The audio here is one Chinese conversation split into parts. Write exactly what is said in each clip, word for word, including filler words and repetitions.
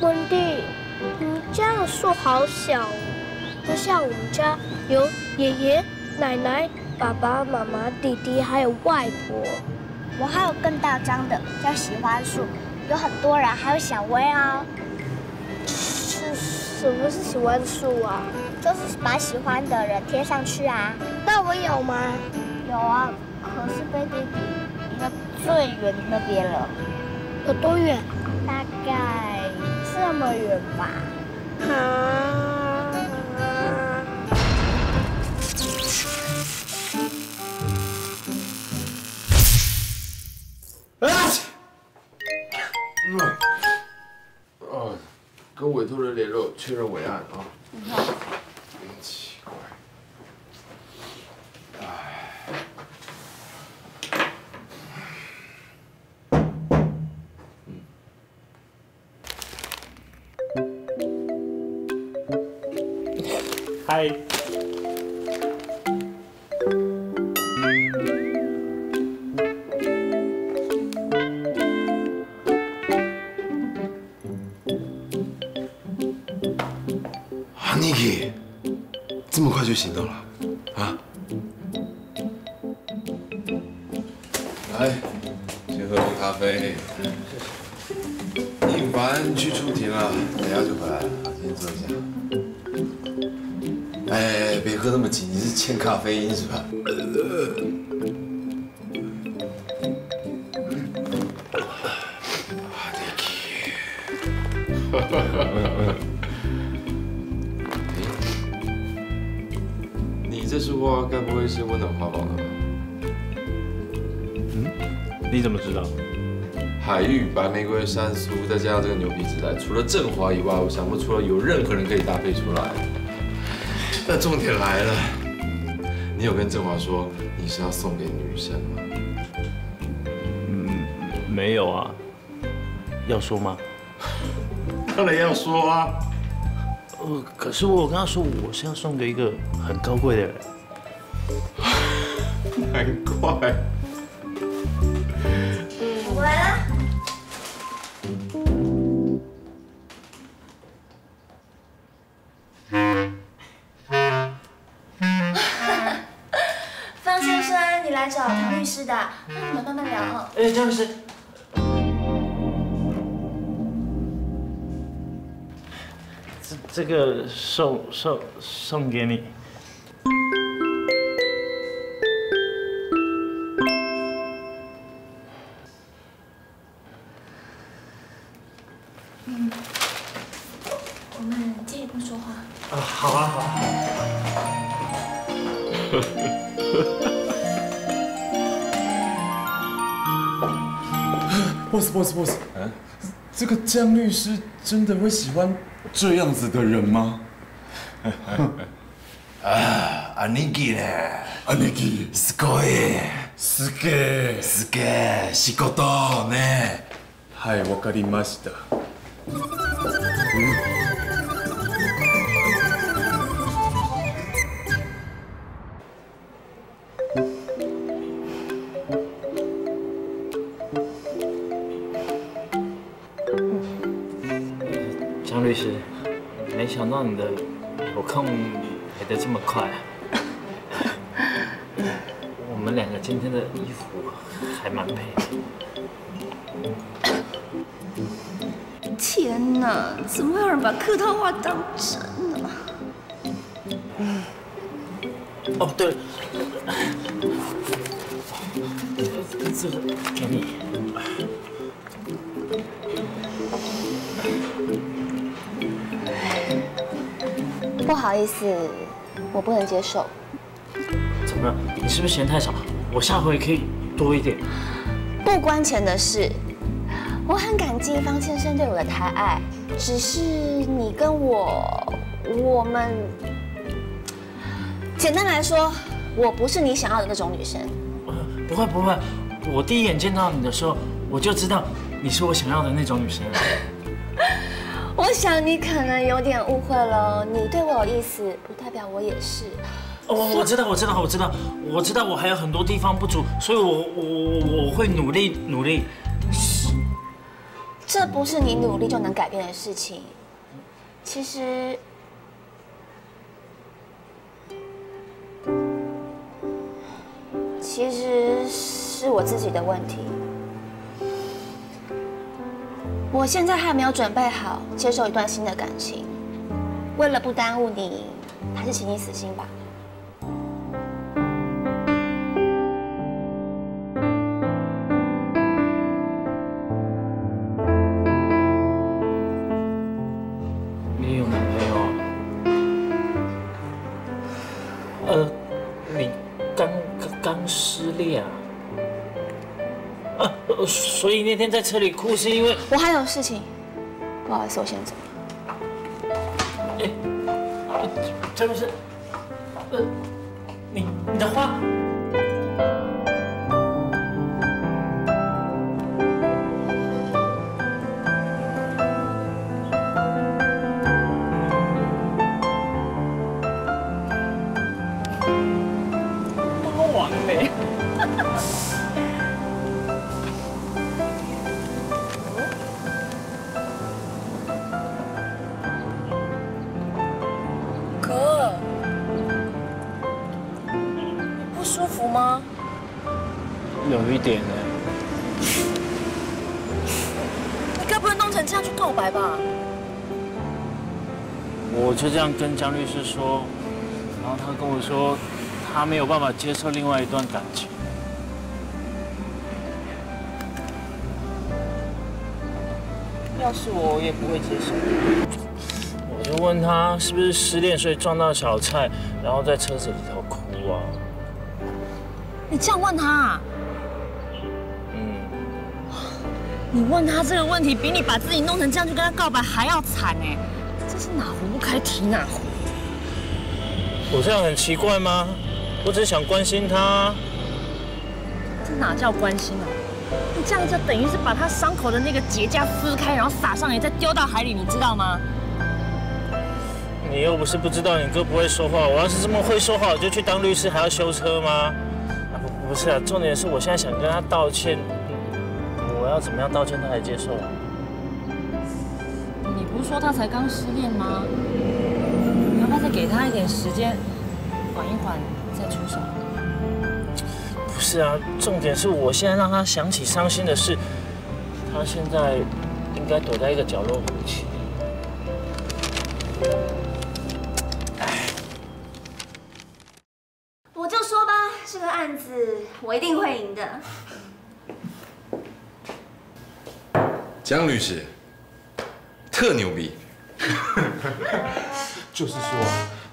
温蒂，你家的树好小哦，不像我们家有爷爷、奶奶、爸爸妈妈、弟弟，还有外婆。我还有更大张的，叫喜欢树，有很多人，还有小薇哦。是什么是喜欢树啊？就是把喜欢的人贴上去啊。那我有吗？有啊，可是被弟弟移到最远的那边了。有多远？大概这么远吧。啊。 哦，跟委托人联络确认伟案啊。你看，真奇怪。哎。嗯。嗨。 就行动了啊！来，先喝杯咖啡。一凡去出庭了，等下就回来了，先坐一下。哎，别喝那么急，你是欠咖啡因是吧？哈哈哈哈。 这束花该不会是温暖花吧？嗯，你怎么知道？海芋、白玫瑰、山苏，再加上这个牛皮纸袋，除了正花以外，我想不出来有任何人可以搭配出来。但重点来了，你有跟正华说你是要送给女生吗？嗯，没有啊。要说吗？当然要说啊。 呃，可是我有跟他说我是要送给一个很高贵的人，难怪。我来了。方先生，你来找唐律师的，那你们慢慢聊哦。哎，张律师。 这个送送送给你。嗯，我们进一步说话。啊，好啊，好啊。boss boss boss， 嗯，这个江律师真的会喜欢 这样子的人吗？啊，阿尼基呢？阿尼基，すごい、すげ、すげ、仕事ね。はい、わかりました。律师，没想到你的有空来得这么快。我们两个今天的衣服还蛮配的。天哪，怎么会有人把客套话当真呢？哦，对了，这个给你。 不好意思，我不能接受。怎么了？你是不是嫌太少？我下回可以多一点。不关钱的事，我很感激方先生对我的抬爱，只是你跟我，我们，简单来说，我不是你想要的那种女生。不会不会，我第一眼见到你的时候，我就知道你是我想要的那种女生。我想你可能有点误会了，你对我有意思，不代表我也是。哦，我知道，我知道，我知道，我知道，我还有很多地方不足，所以我我我会努力努力。这不是你努力就能改变的事情。其实，其实是我自己的问题。我现在还没有准备好接受一段新的感情。为了不耽误你，还是请你死心吧。 所以那天在车里哭是因为我还有事情，不好意思，我先走了。哎，这不是，呃，你你的花。 点呢？你该不会弄成这样去告白吧？我就这样跟江律师说，然后他跟我说，他没有办法接受另外一段感情。要是我，我也不会接受。我就问他是不是失恋，所以撞到小蔡，然后在车子里头哭啊？你这样问他啊？ 你问他这个问题，比你把自己弄成这样去跟他告白还要惨哎！这是哪壶不开提哪壶。我这样很奇怪吗？我只是想关心他。这哪叫关心啊？你这样就等于是把他伤口的那个结痂撕开，然后撒上盐，再丢到海里，你知道吗？你又不是不知道，你哥不会说话。我要是这么会说话，我就去当律师，还要修车吗？啊不不是啊，重点是我现在想跟他道歉。 我要怎么样道歉，他才接受？你不是说他才刚失恋吗？你要不要再给他一点时间，缓一缓再出手？不是啊，重点是我现在让他想起伤心的事，他现在应该躲在一个角落哭泣。我就说吧，这个案子我一定会赢的。 江律师，特牛逼！就是说，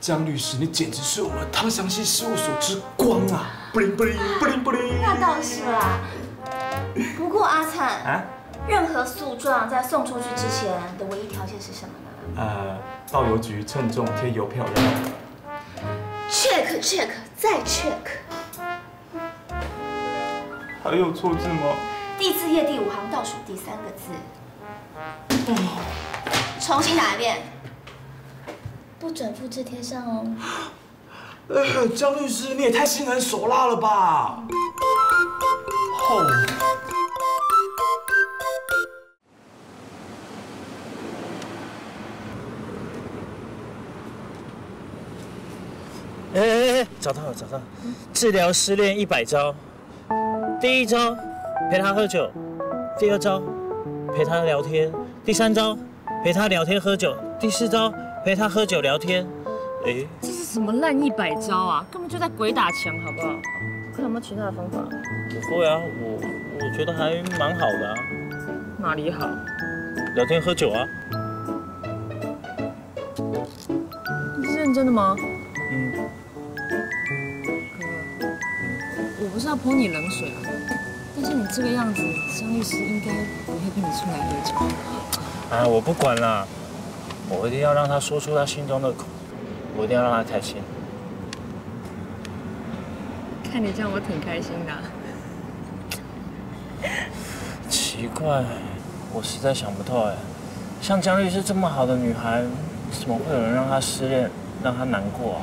江律师，你简直是我们唐祥熙事务所之光啊！不灵不灵不灵不灵。那倒是啦、啊。不过阿灿，啊，任何诉状在送出去之前的唯一条件是什么呢？呃，到邮局称重贴邮票要。Check check 再 check。还有错字吗？ 第四页第五行倒数第三个字，重新打一遍，不准复制贴上哦。呃，江律师，你也太心狠手辣了吧！吼！哎哎哎，找到了，找到了！治疗失恋一百招，第一招。 陪他喝酒，第二招，陪他聊天，第三招，陪他聊天喝酒，第四招，陪他喝酒聊天。哎，这是什么烂一百招啊？根本就在鬼打墙，好不好？看有没有其他的方法？不会啊，我我觉得还蛮好的啊。哪里好？聊天喝酒啊。你是认真的吗？嗯。我不是要泼你冷水啊。 但是你这个样子，江律师应该不会跟你出来喝酒。啊，我不管啦，我一定要让他说出他心中的苦，我一定要让他开心。看你这样，我挺开心的啊。奇怪，我实在想不透哎，像江律师这么好的女孩，怎么会有人让她失恋，让她难过啊？